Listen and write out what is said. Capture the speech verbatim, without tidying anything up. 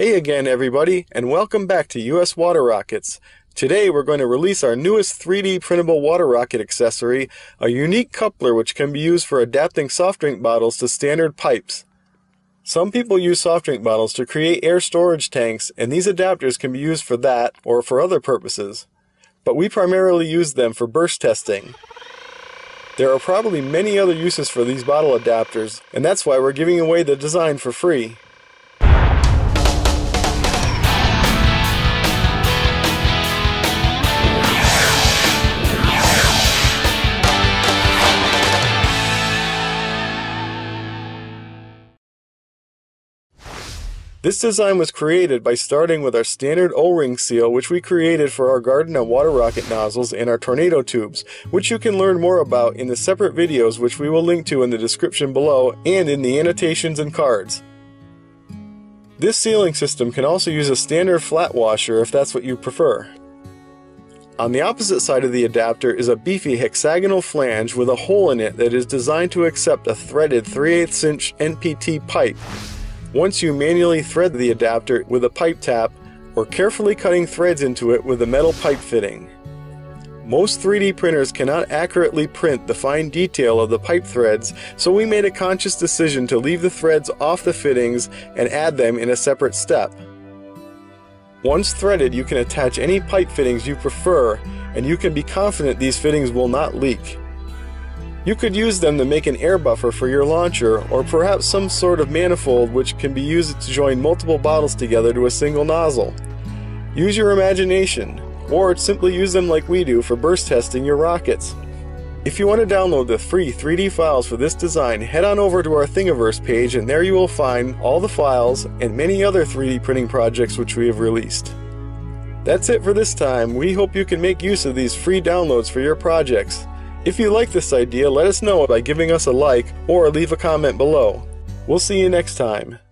Hey again everybody, and welcome back to U S Water Rockets. Today we're going to release our newest three D printable water rocket accessory, a unique coupler which can be used for adapting soft drink bottles to standard pipes. Some people use soft drink bottles to create air storage tanks, and these adapters can be used for that or for other purposes. But we primarily use them for burst testing. There are probably many other uses for these bottle adapters, and that's why we're giving away the design for free. This design was created by starting with our standard O-ring seal, which we created for our garden and water rocket nozzles and our tornado tubes, which you can learn more about in the separate videos which we will link to in the description below and in the annotations and cards. This sealing system can also use a standard flat washer if that's what you prefer. On the opposite side of the adapter is a beefy hexagonal flange with a hole in it that is designed to accept a threaded three eighths inch N P T pipe. Once you manually thread the adapter with a pipe tap or carefully cutting threads into it with a metal pipe fitting. Most three D printers cannot accurately print the fine detail of the pipe threads, so we made a conscious decision to leave the threads off the fittings and add them in a separate step. Once threaded, you can attach any pipe fittings you prefer, and you can be confident these fittings will not leak. You could use them to make an air buffer for your launcher, or perhaps some sort of manifold which can be used to join multiple bottles together to a single nozzle. Use your imagination, or simply use them like we do for burst testing your rockets. If you want to download the free three D files for this design, head on over to our Thingiverse page, and there you will find all the files and many other three D printing projects which we have released. That's it for this time. We hope you can make use of these free downloads for your projects. If you like this idea, let us know by giving us a like or leave a comment below. We'll see you next time.